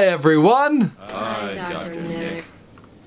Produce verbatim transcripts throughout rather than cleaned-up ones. Hi everyone! Hi, Doctor Nick.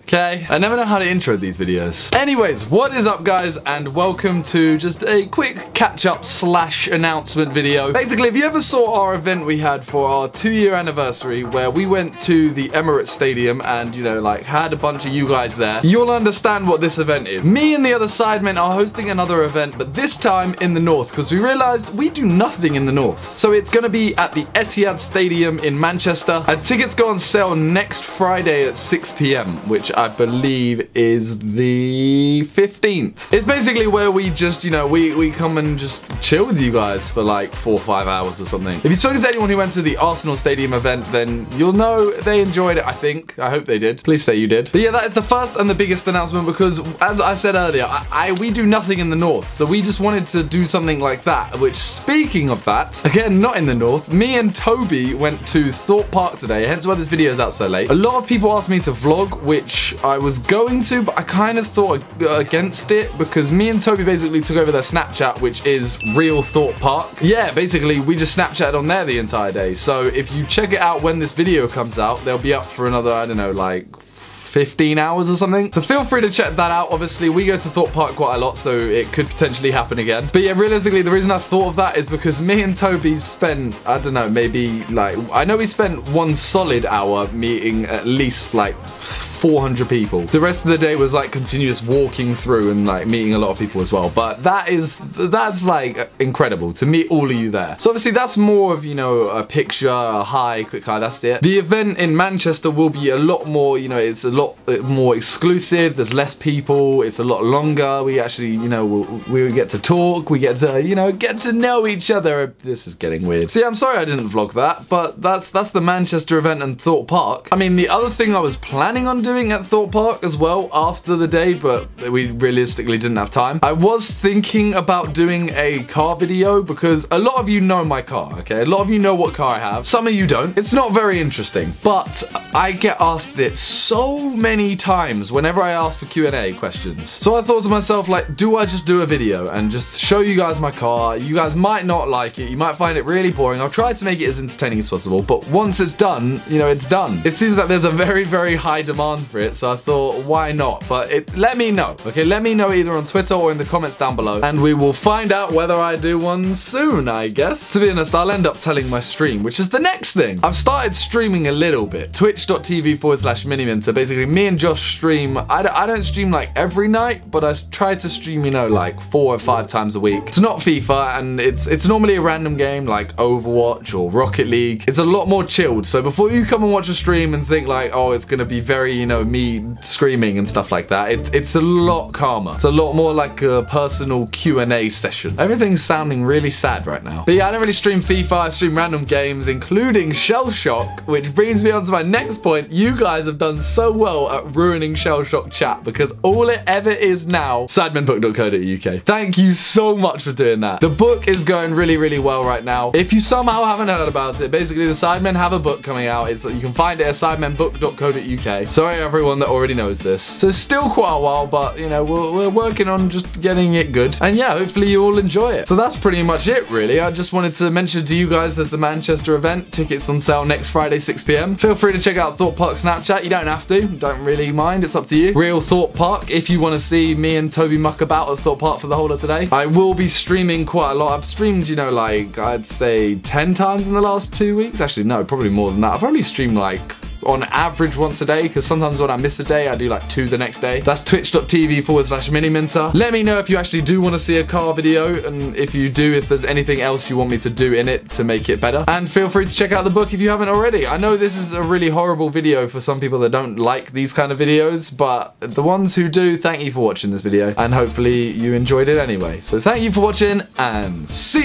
Okay, I never know how to intro these videos. Anyways, what is up guys and welcome to just a quick catch-up slash announcement video. Basically, if you ever saw our event we had for our two-year anniversary where we went to the Emirates Stadium and, you know, like had a bunch of you guys there, you'll understand what this event is. Me and the other Sidemen are hosting another event, but this time in the north, because we realized we do nothing in the north. So it's gonna be at the Etihad Stadium in Manchester, and tickets go on sale next Friday at six p m, which I I believe is the fifteenth. It's basically where we just, you know, we, we come and just chill with you guys for like four or five hours or something. If you've spoken to anyone who went to the Arsenal Stadium event, then you'll know they enjoyed it, I think. I hope they did. Please say you did. But yeah, that is the first and the biggest announcement because, as I said earlier, I, I we do nothing in the north, so we just wanted to do something like that, which, speaking of that, again, not in the north, me and Toby went to Thorpe Park today, hence why this video is out so late. A lot of people asked me to vlog, which I was going to, but I kind of thought against it because me and Toby basically took over their Snapchat, which is Real Thorpe Park. Yeah, basically we just Snapchatted on there the entire day. So if you check it out when this video comes out, they'll be up for another, I don't know, like fifteen hours or something. So feel free to check that out. Obviously, we go to Thorpe Park quite a lot, so it could potentially happen again. But yeah, realistically, the reason I thought of that is because me and Toby spent, I don't know, maybe like, I know we spent one solid hour meeting at least like four hundred people. The rest of the day was like continuous walking through and like meeting a lot of people as well. But that is, that's like incredible to meet all of you there. So obviously that's more of, you know, a picture, a hi, quick hi, that's it. The event in Manchester will be a lot more, you know, it's a lot more exclusive. There's less people. It's a lot longer. We actually, you know, we'll, we get to talk. We get to, you know, get to know each other. This is getting weird. See, I'm sorry I didn't vlog that, but that's, that's the Manchester event and Thorpe Park. I mean, the other thing I was planning on doing at Thorpe Park as well after the day, but we realistically didn't have time. I was thinking about doing a car video because a lot of you know my car, okay? A lot of you know what car I have. Some of you don't. It's not very interesting, but I get asked it so many times whenever I ask for Q and A questions. So I thought to myself, like, do I just do a video and just show you guys my car? You guys might not like it. You might find it really boring. I'll try to make it as entertaining as possible, but once it's done, you know, it's done. It seems like there's a very, very high demand for it, so I thought, why not? But it, let me know, okay? Let me know either on Twitter or in the comments down below, and we will find out whether I do one soon, I guess. To be honest, I'll end up telling my stream, which is the next thing. I've started streaming a little bit. Twitch.tv forward slash Miniminter. Basically, me and Josh stream. I, I don't stream like every night, but I try to stream, you know, like four or five times a week. It's not FIFA, and it's, it's normally a random game like Overwatch or Rocket League. It's a lot more chilled, so before you come and watch a stream and think like, oh, it's gonna be very, you know, me screaming and stuff like that. It, it's a lot calmer. It's a lot more like a personal Q and A session. Everything's sounding really sad right now. But yeah, I don't really stream FIFA. I stream random games, including Shell Shock, which brings me on to my next point. You guys have done so well at ruining Shell Shock chat because all it ever is now, sidemenbook dot co dot U K. Thank you so much for doing that. The book is going really, really well right now. If you somehow haven't heard about it, basically the Sidemen have a book coming out. It's, you can find it at sidemenbook dot co dot U K. Sorry, everyone that already knows this. So it's still quite a while, but you know, we're, we're working on just getting it good. And yeah, hopefully you all enjoy it. So that's pretty much it, really. I just wanted to mention to you guys there's the Manchester event. Tickets on sale next Friday, six p m. Feel free to check out Thorpe Park Snapchat. You don't have to. Don't really mind. It's up to you. Real Thorpe Park, if you want to see me and Toby muck about at Thorpe Park for the whole of today. I will be streaming quite a lot. I've streamed, you know, like I'd say ten times in the last two weeks. Actually, no, probably more than that. I've only streamed like on average once a day, because sometimes when I miss a day, I do like two the next day. That's twitch.tv forward slash Miniminter. Let me know if you actually do want to see a car video, and if you do, if there's anything else you want me to do in it to make it better. And feel free to check out the book if you haven't already. I know this is a really horrible video for some people that don't like these kind of videos, but the ones who do, thank you for watching this video, and hopefully you enjoyed it anyway. So thank you for watching, and see ya!